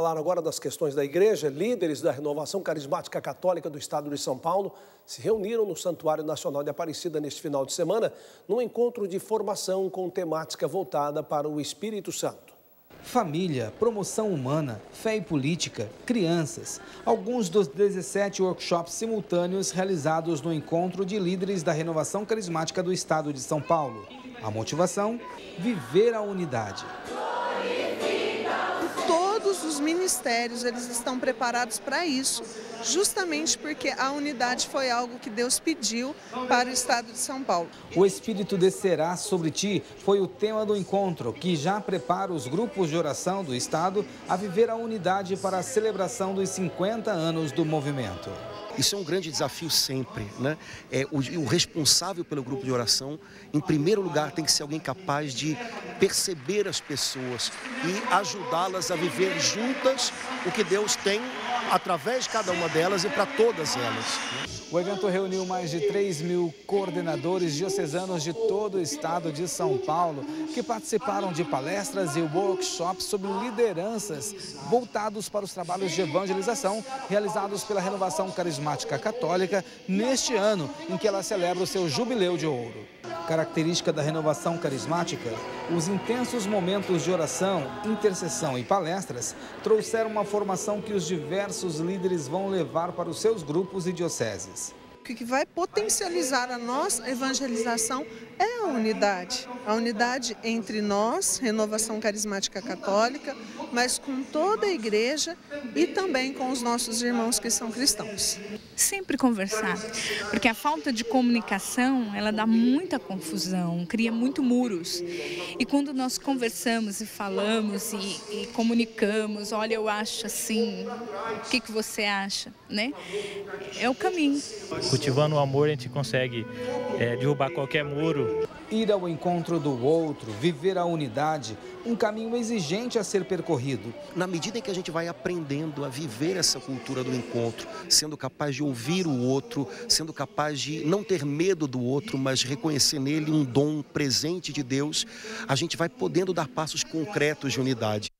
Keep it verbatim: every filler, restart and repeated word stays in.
Falar agora das questões da igreja, líderes da Renovação Carismática Católica do Estado de São Paulo se reuniram no Santuário Nacional de Aparecida neste final de semana, num encontro de formação com temática voltada para o Espírito Santo. Família, promoção humana, fé e política, crianças. Alguns dos dezessete workshops simultâneos realizados no encontro de líderes da Renovação Carismática do Estado de São Paulo. A motivação? Viver a unidade. Os ministérios, eles estão preparados para isso, justamente porque a unidade foi algo que Deus pediu para o Estado de São Paulo. O Espírito descerá sobre ti foi o tema do encontro, que já prepara os grupos de oração do Estado a viver a unidade para a celebração dos cinquenta anos do movimento. Isso é um grande desafio sempre, né? É, o, o responsável pelo grupo de oração, em primeiro lugar, tem que ser alguém capaz de perceber as pessoas e ajudá-las a viver juntas o que Deus tem através de cada uma delas e para todas elas. O evento reuniu mais de três mil coordenadores diocesanos de todo o estado de São Paulo, que participaram de palestras e workshops sobre lideranças voltados para os trabalhos de evangelização realizados pela Renovação Carismática Católica neste ano em que ela celebra o seu jubileu de ouro. Característica da Renovação Carismática, os intensos momentos de oração, intercessão e palestras trouxeram uma formação que os diversos líderes vão levar para os seus grupos e dioceses. O que vai potencializar a nossa evangelização é a unidade. A unidade entre nós, Renovação Carismática Católica, mas com toda a igreja e também com os nossos irmãos que são cristãos. Sempre conversar, porque a falta de comunicação, ela dá muita confusão, cria muito muros. E quando nós conversamos e falamos e, e comunicamos, olha, eu acho assim, o que, que você acha, né? É o caminho. Cultivando o amor, a gente consegue é, derrubar qualquer muro. Ir ao encontro do outro, viver a unidade, um caminho exigente a ser percorrido. Na medida em que a gente vai aprendendo a viver essa cultura do encontro, sendo capaz de ouvir o outro, sendo capaz de não ter medo do outro, mas reconhecer nele um dom presente de Deus, a gente vai podendo dar passos concretos de unidade.